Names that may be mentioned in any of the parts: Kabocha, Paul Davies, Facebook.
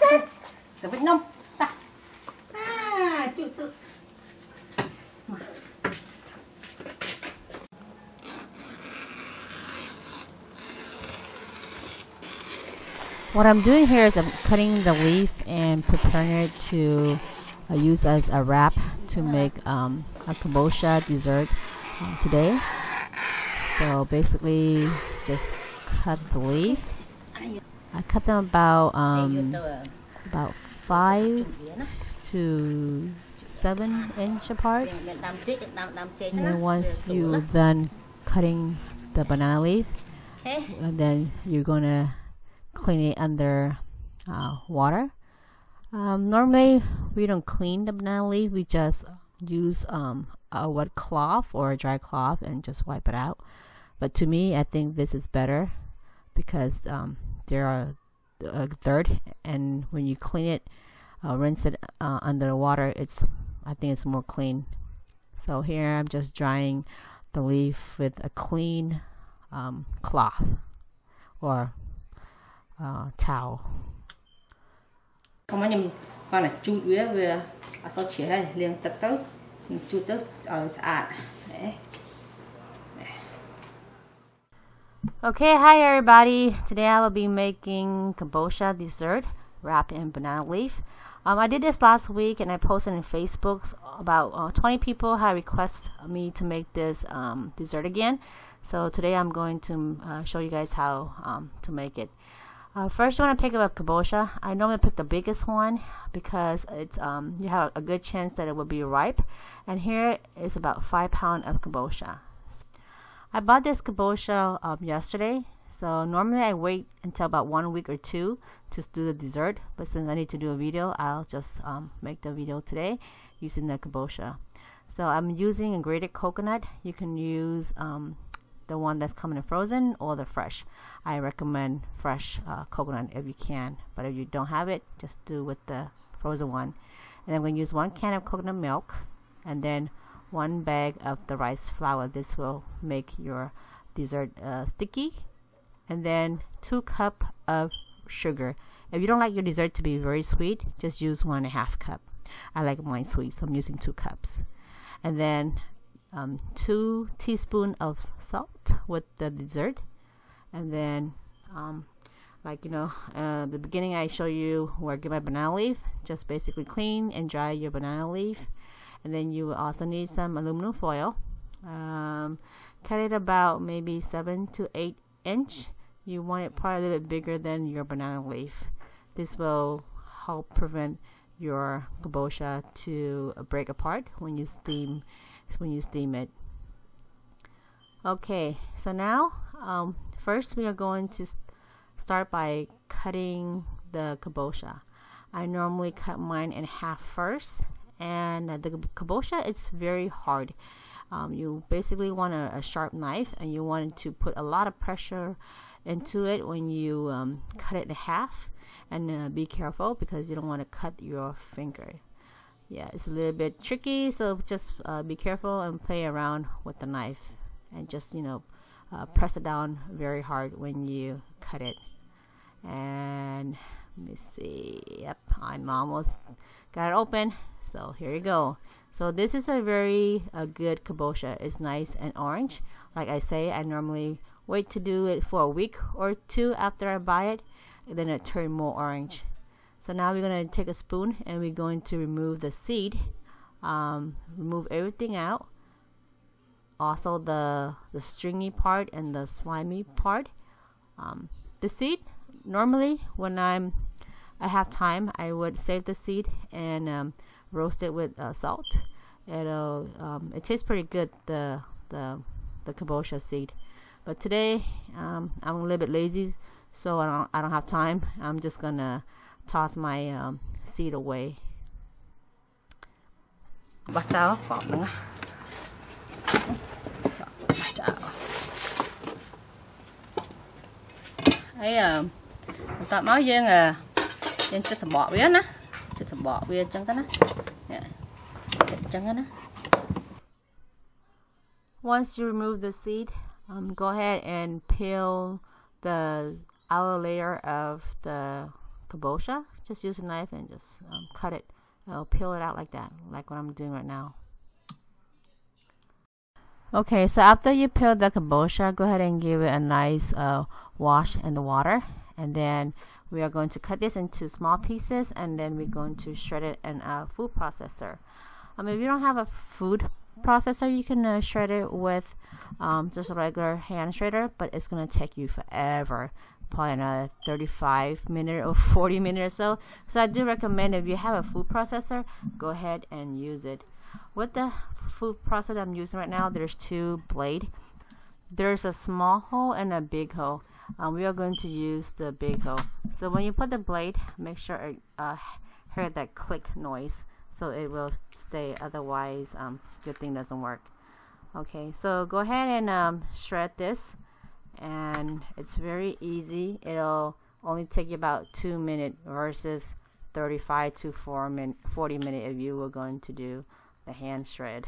đây. Tớ vịt nông. Ta. À, chịu sự. What I'm doing here is I'm cutting the leaf and preparing it to use as a wrap to make a kabocha dessert today. So basically just cut the leaf. I cut them about 5 to 7 inches apart. And then once you done cutting the banana leaf, and then you're gonna clean it under water. Normally we don't clean the banana leaf, we just use a wet cloth or a dry cloth and just wipe it out. But to me, I think this is better because there are dirt, and when you clean it, rinse it under the water, I think it's more clean. So here I'm just drying the leaf with a clean cloth or towel. Không nhầm con là chu đuế về sau chĩa đây liền tật tớ chu tớ sạch. Okay, hi everybody. Today I will be making kabocha dessert wrapped in banana leaf. I did this last week and I posted on Facebook. About 20 people had requested me to make this dessert again. So today I'm going to show you guys how to make it. First, you want to pick up a kabocha. I normally pick the biggest one because it's you have a good chance that it will be ripe. And here is about 5 pounds of kabocha. I bought this kabocha yesterday, so normally I wait until about 1 week or two to do the dessert. But since I need to do a video, I'll just make the video today using the kabocha. So I'm using a grated coconut. You can use the one that's coming in frozen or the fresh. I recommend fresh coconut if you can, but if you don't have it, just do with the frozen one. And I'm going to use 1 can of coconut milk and then 1 bag of the rice flour. This will make your dessert sticky. And then 2 cups of sugar. If you don't like your dessert to be very sweet, just use 1.5 cups. I like mine sweet, so I'm using 2 cups. And then 2 teaspoons of salt with the dessert. And then the beginning I show you where I get my banana leaf. Just basically clean and dry your banana leaf, and then you will also need some aluminum foil. Cut it about maybe 7 to 8 inches. You want it probably a little bit bigger than your banana leaf. This will help prevent your kabocha to break apart when you steam it. Okay, so now first we are going to start by cutting the kabocha. I normally cut mine in half first, and the kabocha is very hard. You basically want a sharp knife, and you want to put a lot of pressure into it when you cut it in half. And be careful because you don't want to cut your finger. Yeah, it's a little bit tricky, so just be careful and play around with the knife, and just press it down very hard when you cut it. And let me see. Yep, I'm almost got it open. So here you go. So this is a very good kabocha. It's nice and orange. Like I say, I normally wait to do it for a week or two after I buy it, and then it turns more orange. So now we're going to take a spoon and we're going to remove the seed. Remove everything out. Also the stringy part and the slimy part. The seed, normally when I have time, I would save the seed and roast it with salt. It'll it tastes pretty good, the kabocha seed. But today I'm a little bit lazy, so I don't have time. I'm just gonna toss my seed away. Once you remove the seed, go ahead and peel the outer layer of the kabocha, just use a knife and just cut it, peel it out like that, like what I'm doing right now. Okay, so after you peel the kabocha, go ahead and give it a nice wash in the water, and then we are going to cut this into small pieces, and then we're going to shred it in a food processor. If you don't have a food processor, you can shred it with just a regular hand shredder, but it's going to take you forever, probably another 35 minutes or 40 minutes or so. So I do recommend, if you have a food processor, go ahead and use it. With the food processor I'm using right now, there's two blades. There's a small hole and a big hole. We are going to use the big hole. So when you put the blade, make sure it heard that click noise, so it will stay. Otherwise, good thing doesn't work. Okay, so go ahead and shred this, and it's very easy. It'll only take you about 2 minutes versus 35 to 40 minutes if you were going to do the hand shred.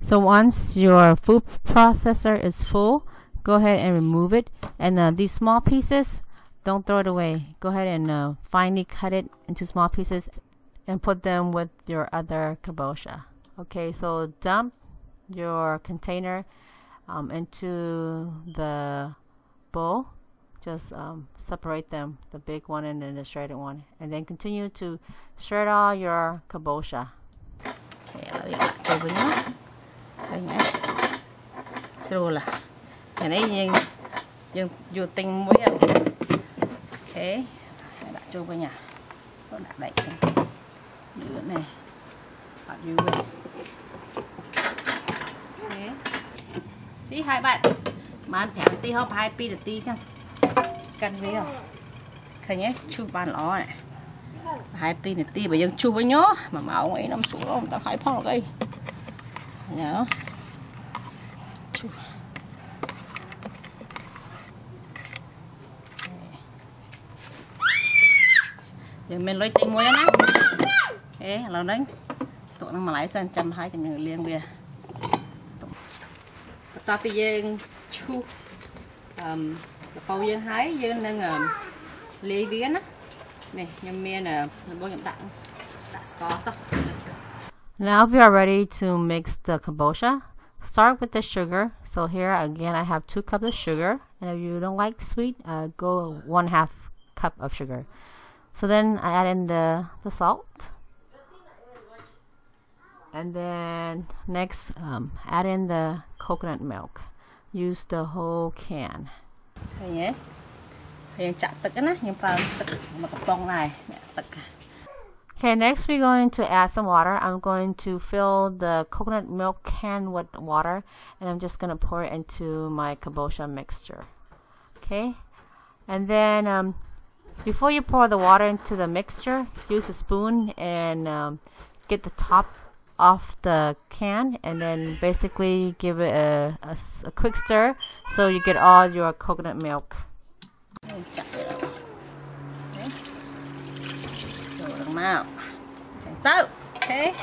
So once your food processor is full, go ahead and remove it, and these small pieces, don't throw it away. Go ahead and finely cut it into small pieces and put them with your other kabocha. Okay, so dump your container into the bowl. Just separate them, the big one and then the shredded one, and then continue to shred all your kabocha. Okay, okay, đặt vô với nhà, đặt đậy xem, giữ này, đặt vô với, thế, xí hai bạn, bán thẻ ti hấp hai pi được ti chăng, cân với không, thấy nhé, chụp bàn ló này, hai pi được ti bởi dân chụp với nhó, mà máu ấy nằm xuống ông ta khai phong rồi đây. No. Giờ mình lấy tí muối á nè. Ê, lâu đấy. Tụi nó mà lấy sang 120 cho mình liền bia. Ta bây giờ chu bao giờ hái giờ đang lê viến á. Này, nhâm mía nè, bố nhâm tặng. Đã có xong. Now we are ready to mix the kabocha. Start with the sugar. So here again I have 2 cups of sugar, and if you don't like sweet, go 1/2 cup of sugar. So then I add in the salt, and then next add in the coconut milk. Use the whole can. Okay, next we're going to add some water. I'm going to fill the coconut milk can with water, and I'm just going to pour it into my kabocha mixture. Okay, and then before you pour the water into the mixture, use a spoon and get the top off the can, and then basically give it a quick stir so you get all your coconut milk. Out. Okay.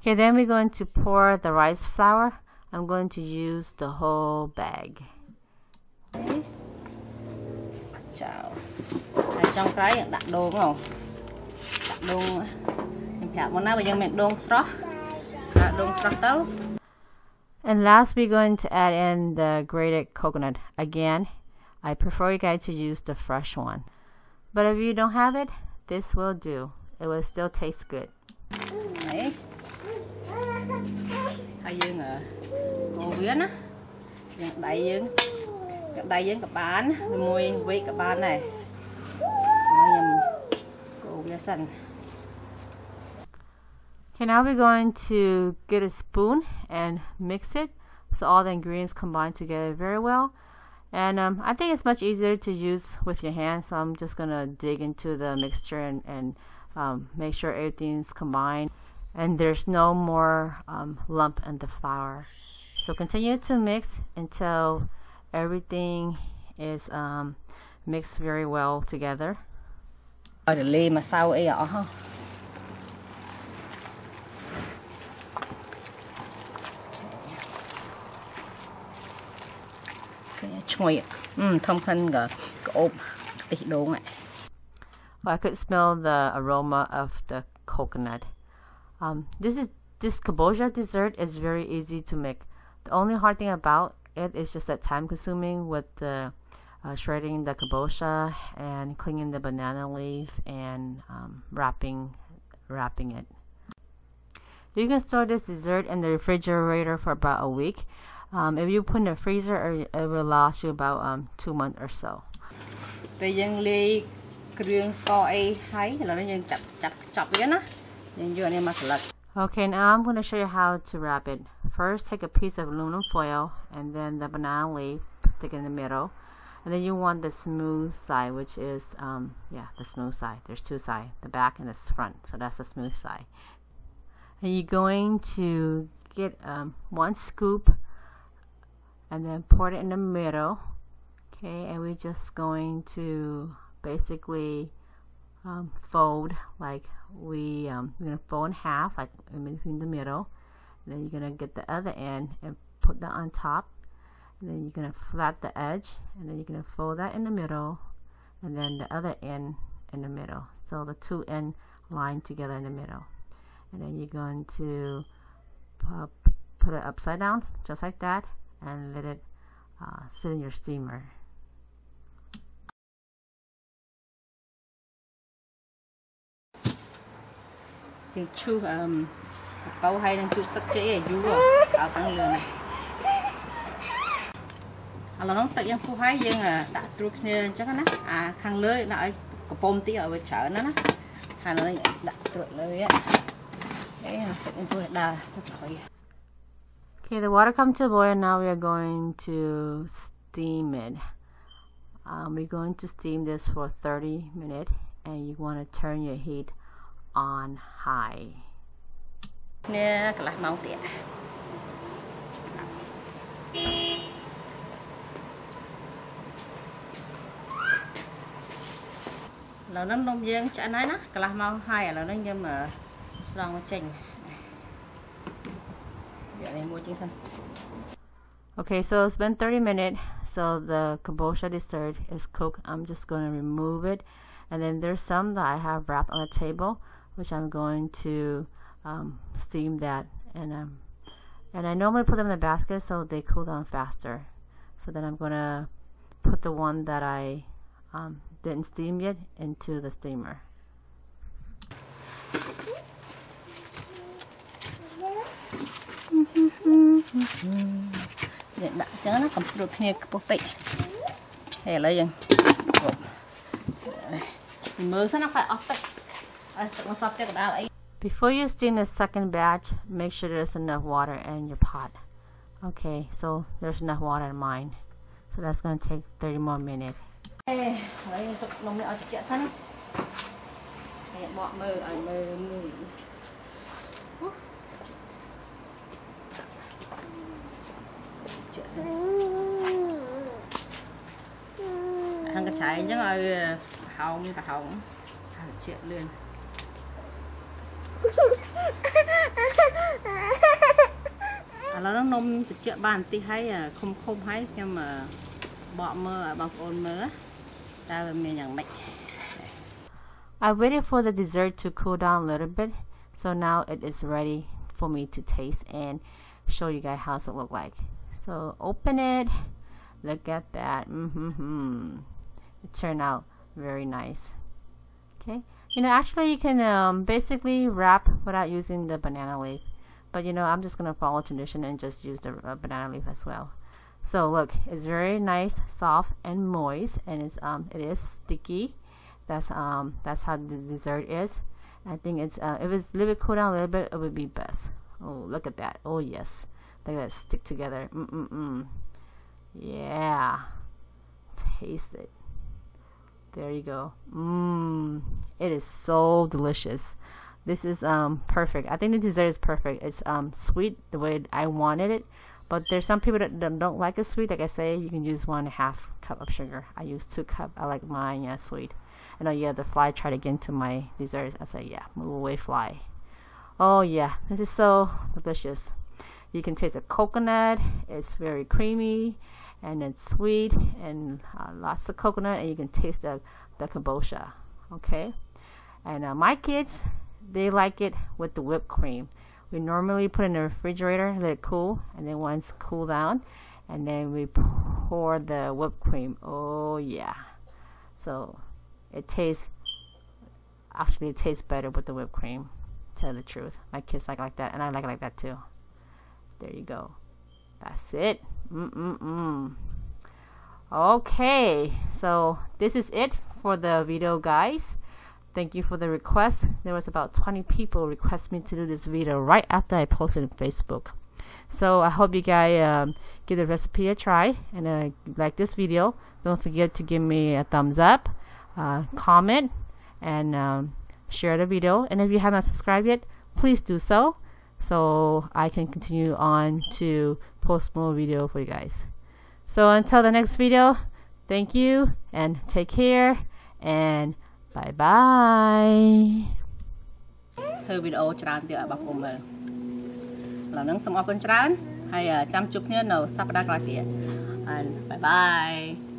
Okay, then we're going to pour the rice flour. I'm going to use the whole bag. Okay. Trong cái đặt đồ đúng không? Đặt đồ. Mình phải món nào bây giờ mình đun sốt. Đun sốt tấu. And last we're going to add in the grated coconut again. I prefer you guys to use the fresh one, but if you don't have it, this will do. It will still taste good. Okay. Hai dương à, cô viết á, đại dương các bạn, mùi vị các bạn này, cô viết sẵn. Okay, now we're going to get a spoon and mix it so all the ingredients combine together very well. And I think it's much easier to use with your hand, so I'm just gonna dig into the mixture and make sure everything's combined and there's no more lump in the flour. So continue to mix until everything is mixed very well together. I could smell the aroma of the coconut. This kabocha dessert is very easy to make. The only hard thing about it is just that time consuming with the shredding the kabocha and cleaning the banana leaf and wrapping it. You can store this dessert in the refrigerator for about a week. If you put in the freezer, it will last you about 2 months or so. Okay, now I'm going to show you how to wrap it. First, take a piece of aluminum foil and then the banana leaf, stick in the middle. And then you want the smooth side, which is, the smooth side. There's two sides, the back and the front. So that's the smooth side. And you're going to get 1 scoop and then pour it in the middle. Okay, and we're just going to basically fold, like we're going to fold in half, like in between the middle. And then you're going to get the other end and put that on top. And then you're going to flat the edge, and then you're going to fold that in the middle, and then the other end in the middle. So the two ends line together in the middle. And then you're going to put it upside down, just like that, and let it sit in your steamer. Okay, the water comes to a boil. Now we are going to steam it. We're going to steam this for 30 minutes, and you want to turn your heat on high. Okay, so it's been 30 minutes, so the kabocha dessert is cooked. I'm just going to remove it, and then there's some that I have wrapped on the table, which I'm going to steam that, and I normally put them in the basket so they cool down faster. So then I'm going to put the one that I didn't steam yet into the steamer. Before you steam the second batch, make sure there's enough water in your pot. Okay, so there's enough water in mine. So that's going to take 30 more minutes. I waited for the dessert to cool down a little bit, so now it is ready for me to taste and show you guys how it looks like. So open it, look at that. It turned out very nice. Okay, actually you can basically wrap without using the banana leaf, but I'm just gonna follow tradition and just use the banana leaf as well. So look, it's very nice, soft and moist, and it is sticky. That's how the dessert is. I think it's if it's a little bit cool down a little bit, it would be best. Oh, look at that. Oh yes, look at that, stick together. Yeah, taste it. There you go. It is so delicious. This is perfect. I think the dessert is perfect. It's sweet the way I wanted it, but there's some people that don't like it sweet. Like I say, you can use 1.5 cup of sugar. I use 2 cups. I like mine sweet. I know you have the fly tried to get into my dessert. I say, yeah, move away, fly. Oh yeah, this is so delicious. You can taste the coconut. It's very creamy and it's sweet and lots of coconut, and you can taste the kabocha. Okay, and my kids, they like it with the whipped cream. We normally put it in the refrigerator, let it cool, and then once cool down, and then we pour the whipped cream. Oh yeah, so it tastes, actually it tastes better with the whipped cream, to tell the truth. My kids like that, and I like it like that too. There you go. That's it. Okay, so this is it for the video, guys. Thank you for the request. There was about 20 people request me to do this video right after I posted on Facebook. So I hope you guys give the recipe a try, and like this video. Don't forget to give me a thumbs up, comment, and share the video. And if you have not subscribed yet, please do so, so I can continue on to post more video for you guys. So until the next video, thank you and take care, and bye bye. Video and bye bye.